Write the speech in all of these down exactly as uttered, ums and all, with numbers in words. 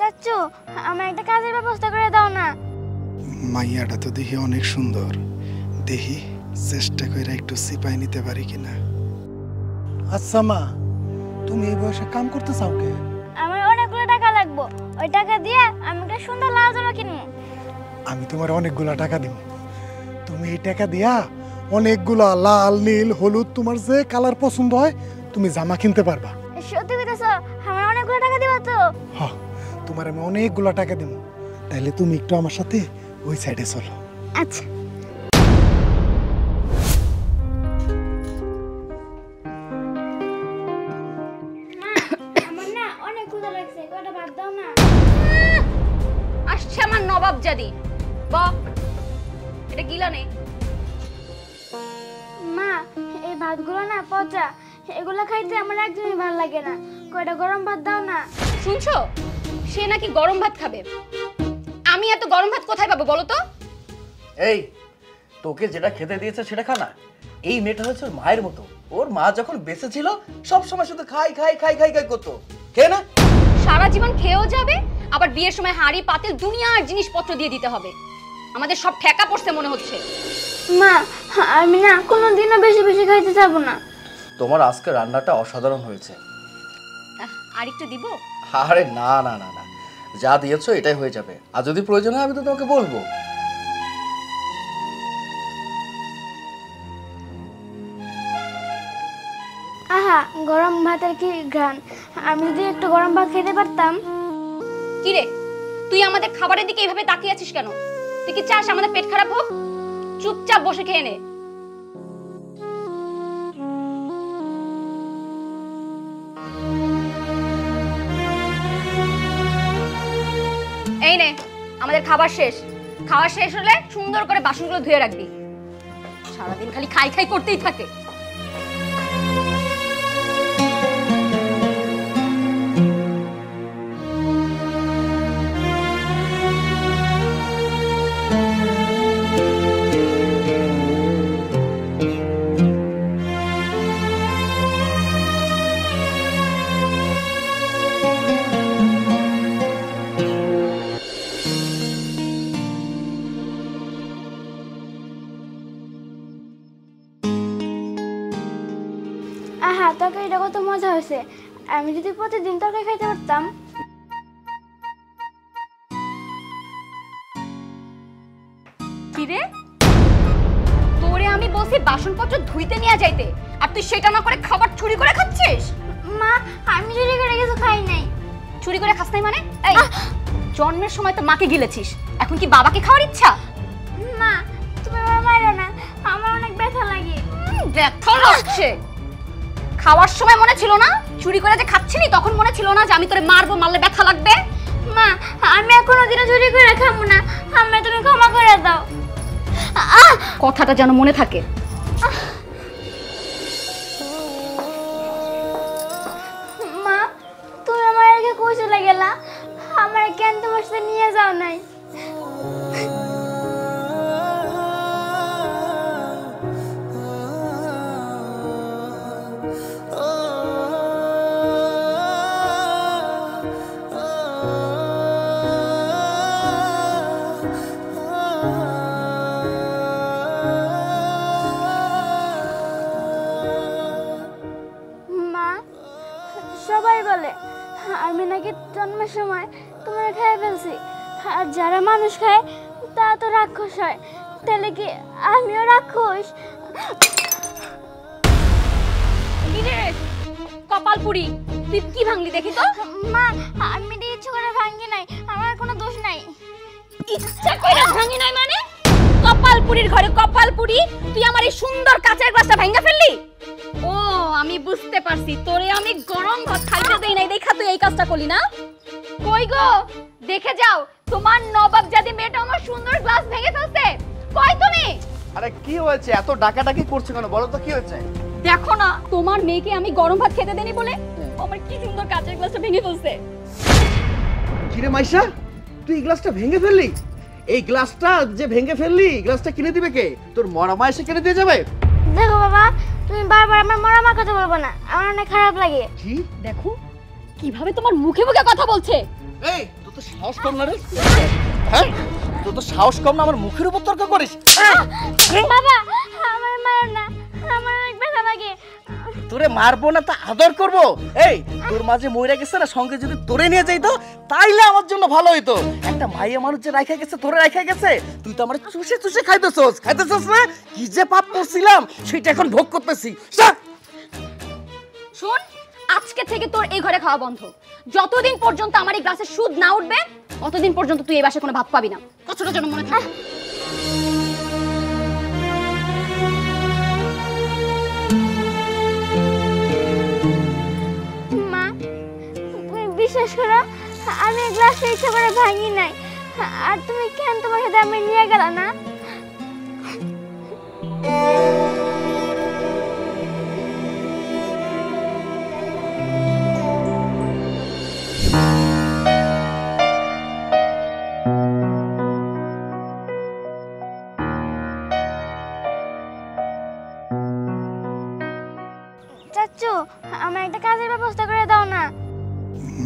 চাচু আমার একটা কাজের ব্যবস্থা করে দাও না। মাইয়াটা তো দেখি অনেক সুন্দর, দেখি চেষ্টা করে একটু সিপাই নিতে পারি কিনা। আচ্ছা মা, তুমি এই বয়সে কাম করতে চাও কে? আমার অনেকগুলো টাকা লাগবে, ওই টাকা দিয়ে আমি একটা সুন্দর লাল জামা কিনবো। আমি তোমার অনেকগুলো টাকা দিব, তুমি এই টাকা দিয়া অনেকগুলা লাল নীল হলুদ তোমার যে কালার পছন্দ হয় তুমি জামা কিনতে পারবা। সত্যি কইতাছো? আমার অনেকগুলো টাকা দিবা তো? হ্যাঁ, তোমার আমি অনেকগুলো টাকা দেব। তাহলে তুমি একটু আমার সাথে ওই সাইডে চলো। আচ্ছা। আমার না অনেক ক্ষুধা লাগছে, কয়টা ভাত দাও না। আসছে আমার নবাব জাদি। বাপ, এটা গিলা নে। মা, এই ভাতগুলো না পচা, এগুলো খাইতে আমার একদমই ভালো লাগে না, কয়টা গরম ভাত দাও না। শুনছো, সে নাকি গরম ভাত খাবে? আমি এত গরম ভাত কোথায় পাবো বলো তো? এই তোকে যেটা খেতে দিয়েছে সেটা খা না। এই মেয়েটা হচ্ছে ওর মায়ের মতো, ওর মা যখন বেঁচে ছিল সব সময় শুধু খাই খাই খাই খাই খাই করতো, খেয়ে না সারা জীবন খেয়েও যাবে, আবার বিয়ের সময় হাঁড়ি পাতিল দুনিয়ার জিনিসপত্র দিয়ে দিতে হবে। আমাদের সব ঠেকা পড়ছে মনে হচ্ছে। মা, আমি না কোনোদিনও বেশি বেশি খাইতে যাবো না। তোমার আজকে রান্নাটা অসাধারণ হয়েছে। আর একটু দিব? আরে না না না না, যা দিয়েছো এটাই হয়ে যাবে, আর যদি প্রয়োজন হয় আমি তো তোমাকে বলবো। আহা, গরম ভাতের কি ঘ্রাণ! আমি যদি একটু গরম ভাত খেতে পারতাম। কি রে, তুই আমাদের খাবারের দিকে এইভাবে তাকিয়ে আছিস কেন? তুই কি চাস আমাদের পেট খারাপ হোক? চুপচাপ বসে খেয়ে নে। এই নে, আমাদের খাবার শেষ। খাওয়া শেষ হলে সুন্দর করে বাসনগুলো ধুয়ে রাখবি। সারাদিন খালি খাই খাই করতেই থাকে। আহা, তরকারিটা কত মজা হয়েছে! আমি যদি প্রতিদিন তরকারি খাইতে পারতাম। কি রে, তোরে আমি বলছি বাসনপত্র ধুইতে নিয়ে যাইতে, আর তুই সেটা না করে খাবার চুরি করে খাচ্ছিস। মা, আমি চুরি করে কিছু খাই নাই। চুরি করে খাস নাই মানে? এই জন্মের সময় তো মাকে গিলেছিস, এখন কি বাবাকে খাওয়ার ইচ্ছা? মা, তুমি আমার মারো না, আমার অনেক ব্যথা লাগে। ব্যথা লাগছে? খাওয়ার সময় মনে ছিল না? চুরি করে যে খাচ্ছিলি তখন মনে ছিল না যে আমি তোরে মারবো, মারলে ব্যথা লাগবে? মা, আমি আর কোনোদিনও চুরি করে খাবো না, আমায় তুমি ক্ষমা করে দাও। কথাটা যেন মনে থাকে। মা, তুমি আমার আগে কই চলে গেলা? আমার কেন তোমার সাথে নিয়ে যাও নাই? আমি নাকি জন্মের সময় তোমরা খেয়ে ফেলছি, আর যারা মানুষ খায় তা তো রাক্ষস হয়, তাহলে কি আমিও রাক্ষস? কপালপুরি, তুই কি ভাঙলি দেখি তো? মা, আমি তো ইচ্ছা করে ভাঙি নাই, আমার কোনো দোষ নাই। ইচ্ছা করে ভাঙি নাই মানে? কপালপুরির ঘরে কপালপুরি, তুই আমার এই সুন্দর কাঁচের গ্লাসটা ভাঙা ফেললি? ও, আমি বুঝতে পারছি, তোরে আমি গরম ভাত খাইতে দেই নাই দেখা তুই এই কাজটা করলি না? কই গো, দেখে যাও তোমার নবাব জাদি মেয়েটা আমার সুন্দর গ্লাস ভেঙে ফেলছে। কই তুমি? আরে কি হয়েছে, এত ডাকাডাকি করছো কেন বলো তো, কি হয়েছে? দেখো না, তোমার মেয়েকে আমি গরম ভাত খেতে দেইনি বলে আমার কি সুন্দর কাঁচের গ্লাসটা ভেঙে ফেলছে। কি রে মাইশা, তুই এই গ্লাসটা ভেঙে ফেললি? এই গ্লাসটা যে ভেঙে ফেললি, গ্লাসটা কিনে দিবে কে? তোর মরা মা এসে কিনে দিয়ে যাবে? দেখো বাবা, তুমি বারবার আমার মরা মা কথা বলবো না, আমার অনেক খারাপ লাগে। কি দেখো কিভাবে তোমার মুখে মুখে কথা বলছে! এই, তো তো সাহস কম না রে, হ্যাঁ তোর তো সাহস কম না আমার মুখের উপর তর্ক করিস। বাবা আমার মার না, আমার অনেক ব্যথা লাগে। তোরে মারবো না তা আদর করব। এই তোর মাঝে মইরা গেছে না, সঙ্গে যদি তোরে নিয়ে যাই তো তাইলে আমার জন্য ভালো হইতো। একটা মাইয়া মানুষ যে রাইখা গেছে, তোরে রাইখা গেছে, তুই তো আমার চুষে চুষে খাইতেছস খাইতেছস না। কি যে পাপ করছিলাম সেটা এখন ভোগ করতেছি। শুন, আজকে থেকে তোর এই ঘরে খাওয়া বন্ধ। যতদিন পর্যন্ত আমার এই গ্লাসে সুদ না উঠবে ততদিন পর্যন্ত তুই এই বাসায় কোনো ভাত পাবি না। কতটা জন্য মনে থাকে। মা বিশ্বাস করো আমি গ্লাসে ইচ্ছা করে ভাঙি নাই। আর তুমি কেন তোমার সাথে আমি নিয়ে গেল না?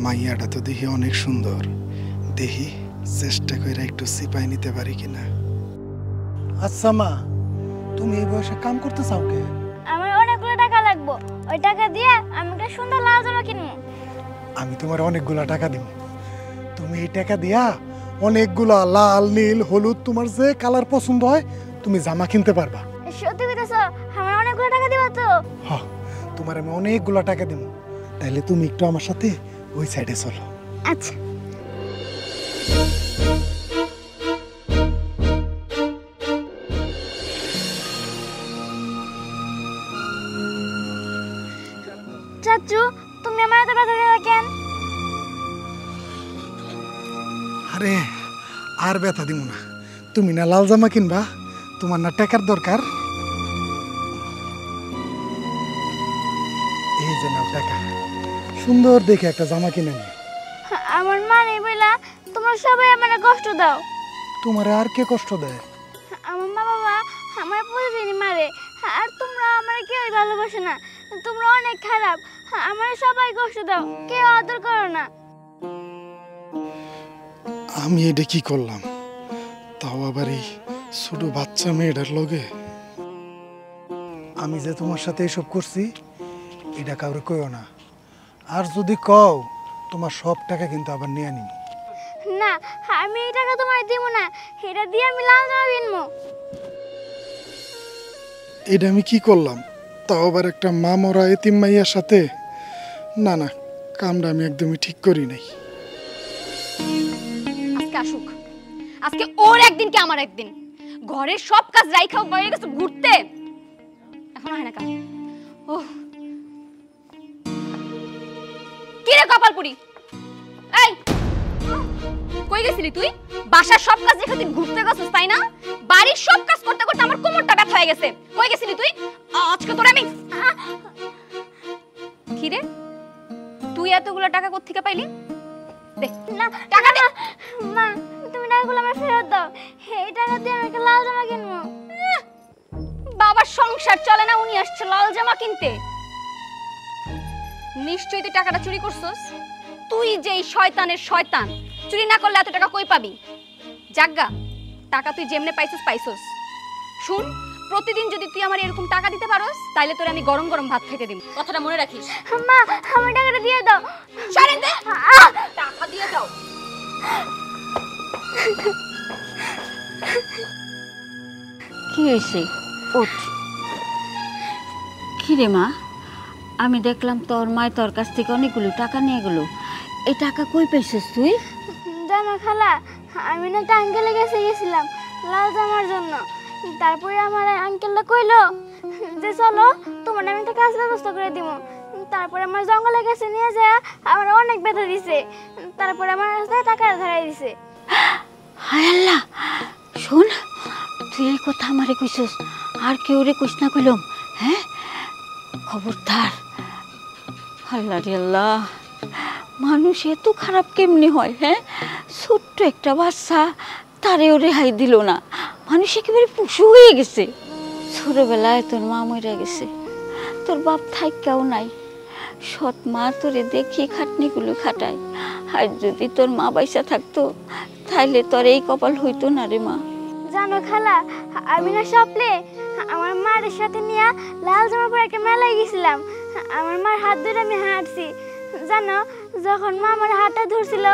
মাইয়াটা তো দেখি অনেক সুন্দর, দেখি চেষ্টা কইরা একটু সিপাই নিতে পারি কিনা। আচ্ছা মা, তুমি এই বয়সে কাম করতে চাও কে? আমার অনেকগুলো টাকা লাগবে, ওই টাকা দিয়ে আমি একটা সুন্দর লাল জামা কিনবো। আমি তোমার অনেকগুলো টাকা দিব, তুমি এই টাকা দিয়া অনেকগুলো লাল নীল হলুদ তোমার যে কালার পছন্দ হয় তুমি জামা কিনতে পারবা। সত্যি কইতাছো? আমার অনেকগুলো টাকা দিবা তো? হ্যাঁ তোমার আমি অনেকগুলো টাকা দিব। তাহলে তুমি একটু আমার সাথে ওই সাইডে চলো। আচ্ছা চাচু, তুমি আমার এত ব্যথা দিলা কেন? আরে আর ব্যথা দিব না, তুমি না লাল জামা কিনবা, তোমার না টাকার দরকার। এই যে নাও টাকা, সুন্দর দেখে একটা জামা কিনে নি। আমার মা নেই বইলা তোমরা সবাই আমারে কষ্ট দাও। তোমারে আর কে কষ্ট দেয়? আমার মা বাবা আমার প্রতিদিনই মারে। আর তোমরা আমারে কেউ ভালোবাসে না, তোমরা অনেক খারাপ। আমারে সবাই কষ্ট দাও, কেউ আদর করো না। আমি এটা কি করলাম, তাও আবার এই ছোট বাচ্চা মেয়েটার লগে? আমি যে তোমার সাথে এসব করছি এটা কাউরে কইও না। আর যদি কও তোমার সব টাকা কিন্তু আবার নিয়ে নিব না। আমি এই টাকা তোমায় দেব না, এটা দিয়ে আমি লাল জামা কিনবো। এটা আমি কি করলাম, তাও আবার একটা মা মরা এতিম মাইয়ার সাথে? না না, কামটা আমি একদমই ঠিক করি নাই। আজকে আসুক, আজকে ওর একদিন কি আমার একদিন। ঘরের সব কাজ রাইখাও বাইরে গেছে ঘুরতে, এখন হয় না কাজ। ও কিরে কপালপুরি, এই কই গেছিলি তুই? বাসার সব কাজ রেখে তুই ঘুরতে গেছিস তাই না? বাড়ির সব কাজ করতে করতে আমার কোমরটা ব্যথা হয়ে গেছে। কই গেছিলি তুই আজকে? তোর আমি কিরে, তুই এতগুলো টাকা কোত্থেকে পাইলি? দেখ না টাকা দে। মা তুমি টাকাগুলো আমার ফেরত দাও, এই টাকা দিয়ে আমি লাল জামা কিনবো। বাবার সংসার চলে না, উনি আসছে লাল জামা কিনতে। নিশ্চয়ই তুই টাকাটা চুরি করছস। তুই যেই শয়তানের শয়তান, চুরি না করলে এত টাকা কই পাবি? জাগা, টাকা তুই যেমনে পাইছস পাইছস। শুন, প্রতিদিন যদি তুই আমার এরকম টাকা দিতে পারস তাহলে তোর আমি গরম গরম ভাত খেতে দিব, কথাটা মনে রাখিস। মা আমার টাকাটা দিয়ে দাও। ছাড়েন দে, টাকা দিয়ে দাও। কি হয়েছে? ওঠ। কি রে মা, আমি দেখলাম তোর মায়ের তোর কাছ থেকে অনেকগুলো টাকা নিয়ে গেল, এই টাকা কই পেয়েছিস তুই? জানো খালা, আমি না একটা আঙ্কেলের কাছে গেছিলাম লাল জামার জন্য। তারপরে আমার আঙ্কেলটা কইল যে চলো তোমার আমি একটা কাজ ব্যবস্থা করে দিব। তারপরে আমার জঙ্গলের কাছে নিয়ে যায়, আমার অনেক ব্যথা দিছে। তারপরে আমার কাছে টাকা ধরাই দিছে। হায় আল্লাহ! শোন, তুই এই কথা আমারে কইছিস, আর কেউ রে কইস না কইলাম। হ্যাঁ খবরদার! আল্লাহ রে আল্লাহ, মানুষ এত খারাপ কেমনি হয়? হ্যাঁ ছোট্ট একটা বাচ্চা, তারেও রেহাই দিল না। মানুষ একেবারে পশু হয়ে গেছে। ছোটবেলায় তোর মা মরে গেছে, তোর বাপ থাইকাও নাই। সৎ মা তোরে দেখে খাটনিগুলো খাটায়, আর যদি তোর মা পয়সা থাকতো তাহলে তোর এই কপাল হইতো না রে মা। জানো খালা, আমি না স্বপ্নে আমার মার সাথে নিয়ে লাল জামা পরে একটা মেলায় গেছিলাম। আমার মার হাত ধরে আমি হাঁটছি। জানো, যখন মা আমার হাতটা ধরছিল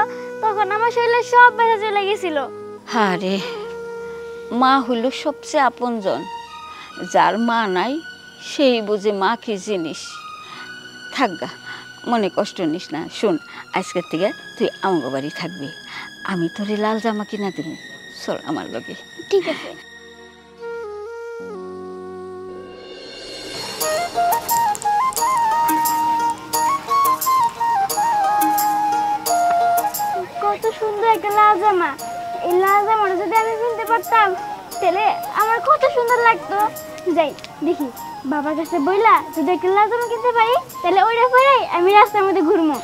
তখন আমার শরীরে সব ব্যথা চলে গেছিল। হ্যাঁ রে, মা হলো সবচেয়ে আপনজন। যার মা নাই সেই বুঝে মা কি জিনিস। থাকগা, মনে কষ্ট নিস না। শোন, আজকের থেকে তুই আমাগো বাড়ি থাকবি, আমি তোরে লাল জামা কিনা দেব। চল আমার লগে। ঠিক আছে। কত সুন্দর একটা লাল জামা। এই লাল জামাটা যদি আমি কিনতে পারতাম তাহলে আমার কত সুন্দর লাগতো। যাই দেখি বাবার কাছে বইলা যদি একটা লাল জামা কিনতে পারি তাহলে ওইটা পরেই আমি রাস্তার মধ্যে ঘুরবো।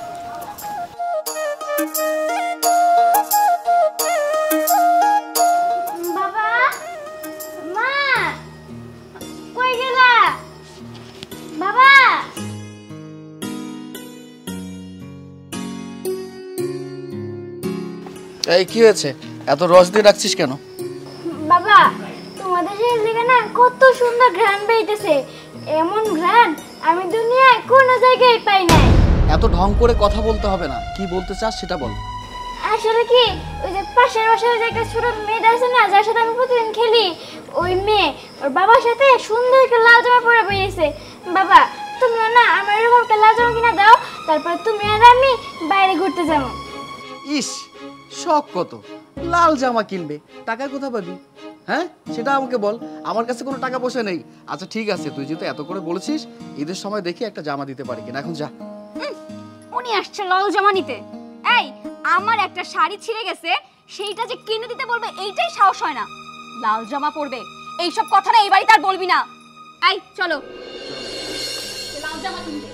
বাবা, মা কই গেলা? বাবা, এই কি হয়েছে? এত রস দিয়ে রাখছিস কেন? বাবা, তোমাদের শরীর থেকে না কত সুন্দর ঘ্রাণ বেরিতেছে। এমন ঘ্রাণ আমি দুনিয়ায় কোনো জায়গায় পাই নাই। এত ঢং করে কথা বলতে হবে না, কি বলতে চাস সেটা বল। আসলে কি, ওই যে পাশের বাসায় যে একটা ছোট মেয়ে আছে না, যার সাথে আমি প্রতিদিন খেলি, ওই মেয়ে ওর বাবার সাথে সুন্দর একটা লাল জামা পরে বেরিয়েছে। বাবা, তুমিও না আমার এরকম একটা লাল জামা কিনা দাও, তারপরে তুমি আর আমি বাইরে ঘুরতে যাবো। ইস, শখ কত! লাল জামা কিনবে, টাকা কোথা পাবি? হ্যাঁ, সেটা আমাকে বল। আমার কাছে কোনো টাকা পয়সা নেই। আচ্ছা ঠিক আছে, তুই যেহেতু এত করে বলেছিস, ঈদের সময় দেখি একটা জামা দিতে পারি কিনা। এখন যা। উনি আসছে লাল জামা নিতে। এই, আমার একটা শাড়ি ছিঁড়ে গেছে, সেইটা যে কিনে দিতে বলবে এইটাই সাহস হয় না। লাল জামা পরবে এইসব কথা না এই বাড়িতে আর বলবি না। এই চলো, লাল জামা কিনবে।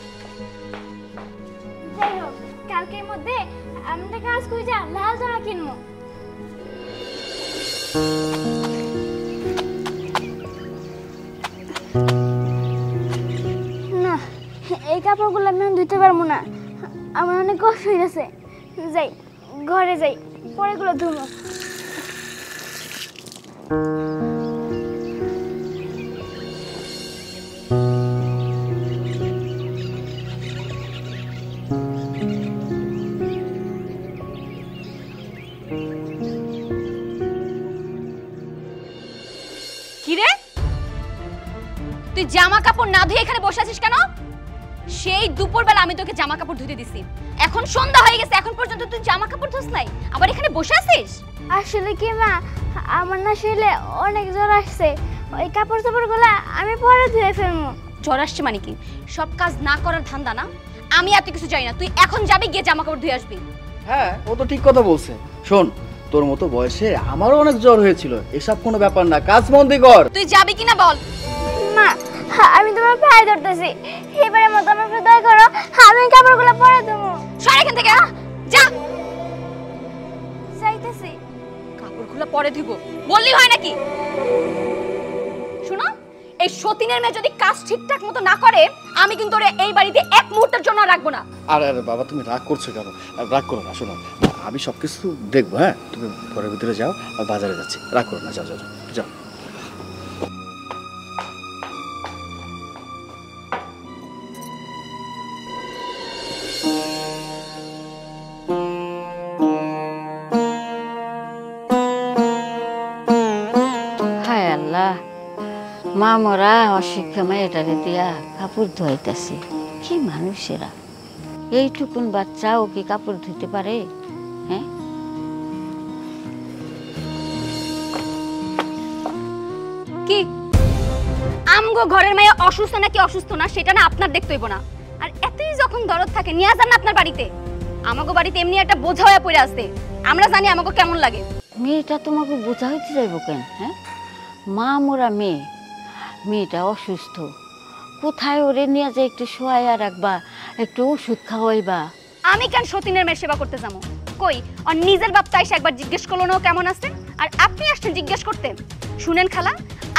যাই হোক, কালকের মধ্যে আমরা কাজ করে যা লাল জামা কিনবো। না, এই কাপড়গুলো আমি ধুতে পারবো না, আমার অনেক কষ্ট হয়ে গেছে। যাই ঘরে যাই, পরে গুলো ধুবো। জামা কাপড় না ধুয়ে এখানে বসে আছিস কেন? সেই দুপুরবেলা আমি তোকে জামা কাপড় ধুতে দিছি, এখন সন্ধ্যা হয়ে গেছে, এখন পর্যন্ত তুই জামা কাপড় ধোস নাই, আবার এখানে বসে আছিস। আসলে কি মা, আমার না শরীরে অনেক জ্বর আসছে, ওই কাপড় চোপড়গুলো আমি পরে ধুয়ে ফেলবো। জ্বর আসছে মানে কি, সব কাজ না করার ধান্দা না? আমি এত কিছু জানি না, তুই এখন যাবি গিয়ে জামা কাপড় ধুয়ে আসবি। হ্যাঁ, ও তো ঠিক কথা বলছে। শোন, তোর মতো বয়সে আমারও অনেক জ্বর হয়েছিল। এসব কোনো ব্যাপার না, কাজ বন্ধ কর। তুই যাবি কিনা বল। মা, আমি তোমার পায়ে ধরতেছি, এবারে মত আমাকে দয়া করো, আমি কাপড়গুলো পরে দেবো। সর এখান থেকে, যা। যাইতেছি, কাপড়গুলো পরে ধুবো বললি হয় নাকি? শোনো, এই সতীনের মেয়ে যদি কাজ ঠিকঠাক মতো না করে, আমি কিন্তু ওরে এই বাড়িতে এক মুহূর্তের জন্য রাখবো না। আরে আরে বাবা, তুমি রাগ করছো কেন? রাগ করো না। শোনো, আমি সবকিছু দেখবো। হ্যাঁ, তুমি ঘরের ভিতরে যাও, আর বাজারে যাচ্ছি। রাগ করো না, যাও যাও যাও। মা মরা অশিক্ষা মেয়েটারে দিয়া কাপড় ধোয়াইতেছে। কি মানুষেরা! এইটুকুন বাচ্চা, ও কি কাপড় ধুইতে পারে? হ্যাঁ, কি আমগো ঘরের মেয়ে অসুস্থ নাকি অসুস্থ না সেটা না আপনার দেখতে হইব না। আর এতই যখন দরদ থাকে, নিয়ে যান না আপনার বাড়িতে। আমাগো বাড়িতে এমনি একটা বোঝা হয়ে পড়ে আসতে, আমরা জানি আমাকে কেমন লাগে। মেয়েটা তোমাকে বোঝা হইতে যাইব কেন? হ্যাঁ, মা মোরা মেয়ে, মেয়েটা অসুস্থ, কোথায় ওরে নিয়ে যায় একটু শোয়াইয়া রাখবা, একটু ওষুধ খাওয়াইবা। আমি কেন সতীনের মেয়ের সেবা করতে যাবো? কই, আর নিজের বাপ তাই একবার জিজ্ঞেস করলো না কেমন আছে, আর আপনি আসছেন জিজ্ঞেস করতে। শুনেন খালা,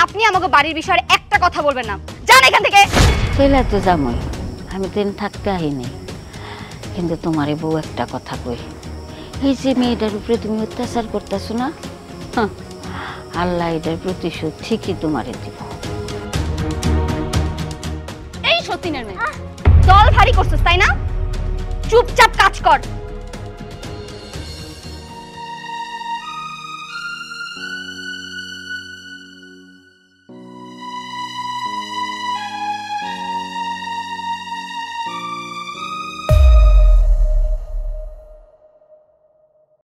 আপনি আমাকে বাড়ির বিষয়ে একটা কথা বলবেন না। যান এখান থেকে। চলে তো যামই, আমি তো থাকতে আসিনি, কিন্তু তোমার বউ একটা কথা কই, এই যে মেয়েটার উপরে তুমি অত্যাচার করতেছো না, আল্লাহ এটার প্রতিশোধ ঠিকই তোমারে দিব। এই সতীনের মেয়ে দল ভারী করছিস তাই না? চুপচাপ কাজ কর।